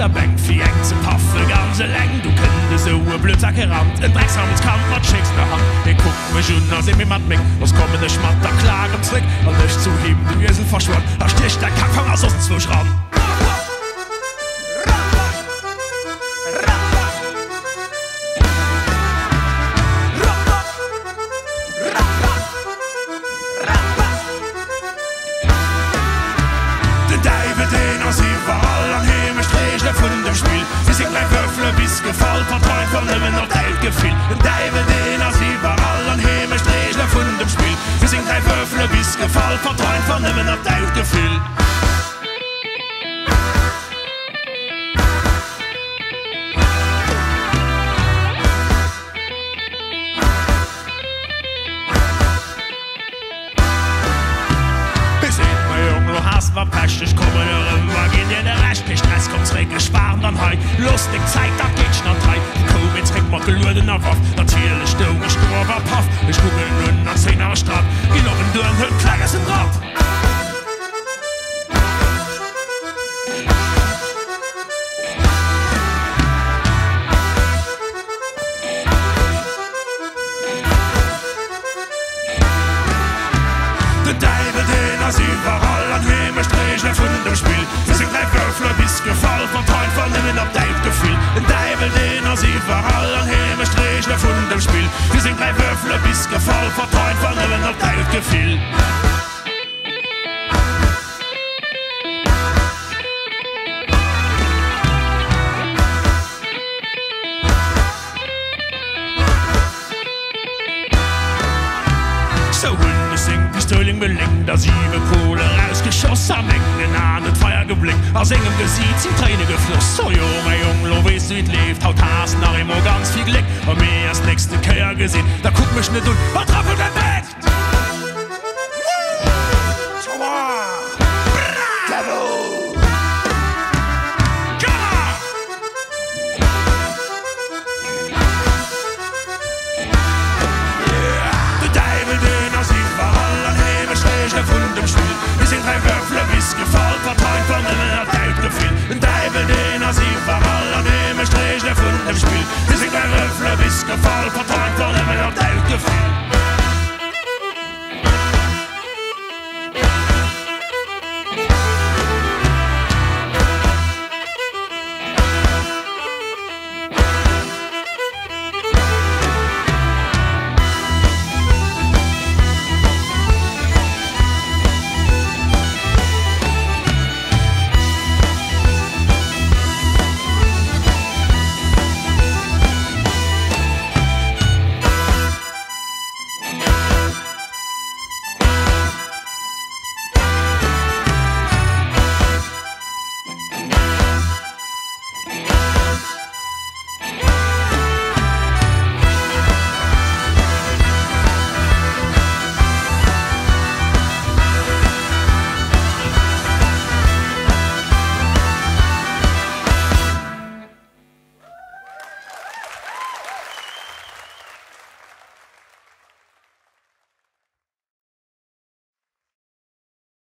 Der Bank für Engste Paffe, ganze Länge, du könntest so Blödsinn gerammt. In Drecksamens Kampf, was schickst du an? Der guckt mich und da sieht jemand mich. Was kommt mit der Schmatter, klarem Trick? Und nicht zu heben, du Esel verschwunden. Da sticht der Kack vom Ausschuss zu schrauben. Den David, den aus überall an Himmel. Von dem Spiel, sie sind gleich Würfel bis gefallen, vertreut von dem noch Gefühl. Den Teufel, den aus überall an Himmel strich, von dem Spiel, sie sind gleich Würfel bis gefallen, vertreut von dem noch Gefühl. War Pech, ich komme nur rüber, geht dir der Recht, ich stress, kommt's regel, sparen dann hei, lustig, zeig, da geht's noch drei, die Kuh, jetzt kriegt man gelöden auf, natürlich, du, ich straf, war paff, ich gucke nur nach 10 Jahre Straf, geh noch in Dürren, hört, Klagers im Rad. Wir sind gleich Würfel bis gefallen, vertreut von dem noch Gefühl. So Hunde singt die Stöhling belingt, da 7 Kohle rausgeschossen, am engen an den Feuer geblinkt, aus engem Gesicht sind Tränen geflossen. So jung, mein Jung, wie es lebt, haut Hasen nach immer ganz viel Glück. Und mir erst nächste Köher gesehen, da guck mich nicht und was drauf und weg! Der Teufel, den aus überall an Himmel schräg von dem Spiel. Wir sind drei Würfel, bis gefallen, vertreut von dem hat Welt gefehlt. Der Teufel, den aus überall an Himmel schräg von dem Spiel. Wir sind drei Würfel, bis gefallen, vertreut von dem